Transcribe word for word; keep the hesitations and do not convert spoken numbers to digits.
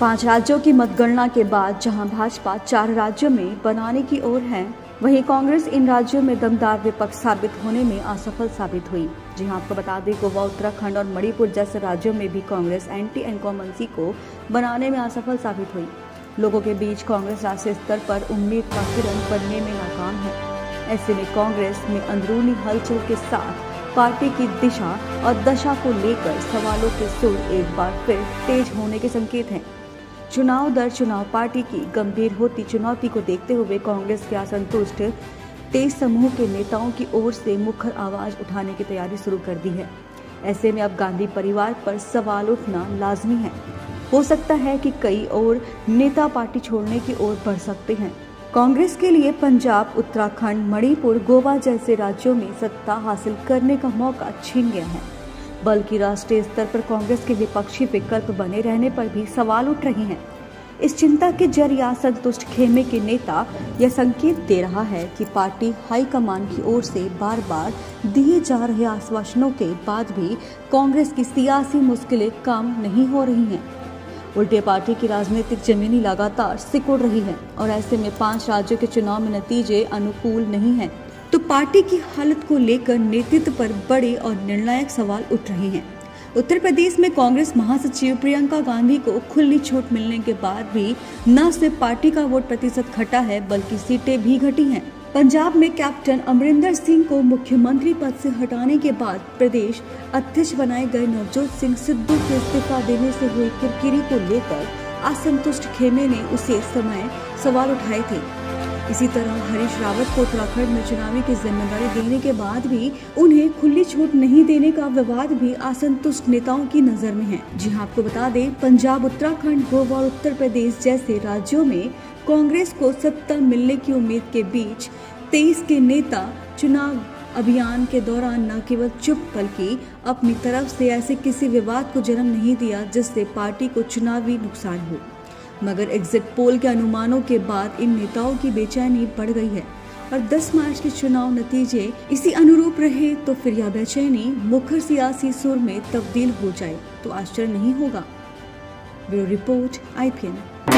पांच राज्यों की मतगणना के बाद जहां भाजपा चार राज्यों में बनाने की ओर है, वहीं कांग्रेस इन राज्यों में दमदार विपक्ष साबित होने में असफल साबित हुई। जी हां, आपको बता दें गोवा, उत्तराखंड और मणिपुर जैसे राज्यों में भी कांग्रेस एंटी इनकम्बेंसी को बनाने में असफल साबित हुई। लोगों के बीच कांग्रेस राष्ट्रीय स्तर पर उम्मीद का किरण बनने में नाकाम है। ऐसे में कांग्रेस में अंदरूनी हलचल के साथ पार्टी की दिशा और दशा को लेकर सवालों के सुर एक बार फिर तेज होने के संकेत हैं। चुनाव दर चुनाव पार्टी की गंभीर होती चुनौती को देखते हुए कांग्रेस के असंतुष्ट तेज समूह के नेताओं की ओर से मुखर आवाज उठाने की तैयारी शुरू कर दी है। ऐसे में अब गांधी परिवार पर सवाल उठना लाजमी है। हो सकता है कि कई और नेता पार्टी छोड़ने की ओर बढ़ सकते हैं। कांग्रेस के लिए पंजाब, उत्तराखंड, मणिपुर, गोवा जैसे राज्यों में सत्ता हासिल करने का मौका छीन गया है, बल्कि राष्ट्रीय स्तर पर कांग्रेस के विपक्षी विकल्प बने रहने पर भी सवाल उठ रहे हैं। इस चिंता के जरिया संतुष्ट खेमे के नेता यह संकेत दे रहा है कि पार्टी हाईकमान की ओर से बार बार दिए जा रहे आश्वासनों के बाद भी कांग्रेस की सियासी मुश्किलें कम नहीं हो रही हैं। उल्टे पार्टी की राजनीतिक जमीनी लगातार सिकुड़ रही है और ऐसे में पांच राज्यों के चुनाव में नतीजे अनुकूल नहीं है, तो पार्टी की हालत को लेकर नेतृत्व पर बड़े और निर्णायक सवाल उठ रहे हैं। उत्तर प्रदेश में कांग्रेस महासचिव प्रियंका गांधी को खुली छूट मिलने के बाद भी न सिर्फ पार्टी का वोट प्रतिशत घटा है, बल्कि सीटें भी घटी हैं। पंजाब में कैप्टन अमरिंदर सिंह को मुख्यमंत्री पद से हटाने के बाद प्रदेश अध्यक्ष बनाए गए नवजोत सिंह सिद्धू के इस्तीफा देने से हुई किरकिरी को लेकर असंतुष्ट खेमे ने उसे समय सवाल उठाए थे। इसी तरह हरीश रावत को उत्तराखंड में चुनावी की जिम्मेदारी देने के बाद भी उन्हें खुली छूट नहीं देने का विवाद भी असंतुष्ट नेताओं की नजर में है। जी हां, आपको बता दें पंजाब, उत्तराखंड, गोवा और उत्तर प्रदेश जैसे राज्यों में कांग्रेस को सत्ता मिलने की उम्मीद के बीच तेईस के नेता चुनाव अभियान के दौरान न केवल चुप बल्कि अपनी तरफ से ऐसे किसी विवाद को जन्म नहीं दिया जिससे पार्टी को चुनावी नुकसान हो। मगर एग्जिट पोल के अनुमानों के बाद इन नेताओं की बेचैनी बढ़ गई है और दस मार्च के चुनाव नतीजे इसी अनुरूप रहे तो फिर यह बेचैनी मुखर सियासी सुर में तब्दील हो जाए तो आश्चर्य नहीं होगा। Bureau report, I P N.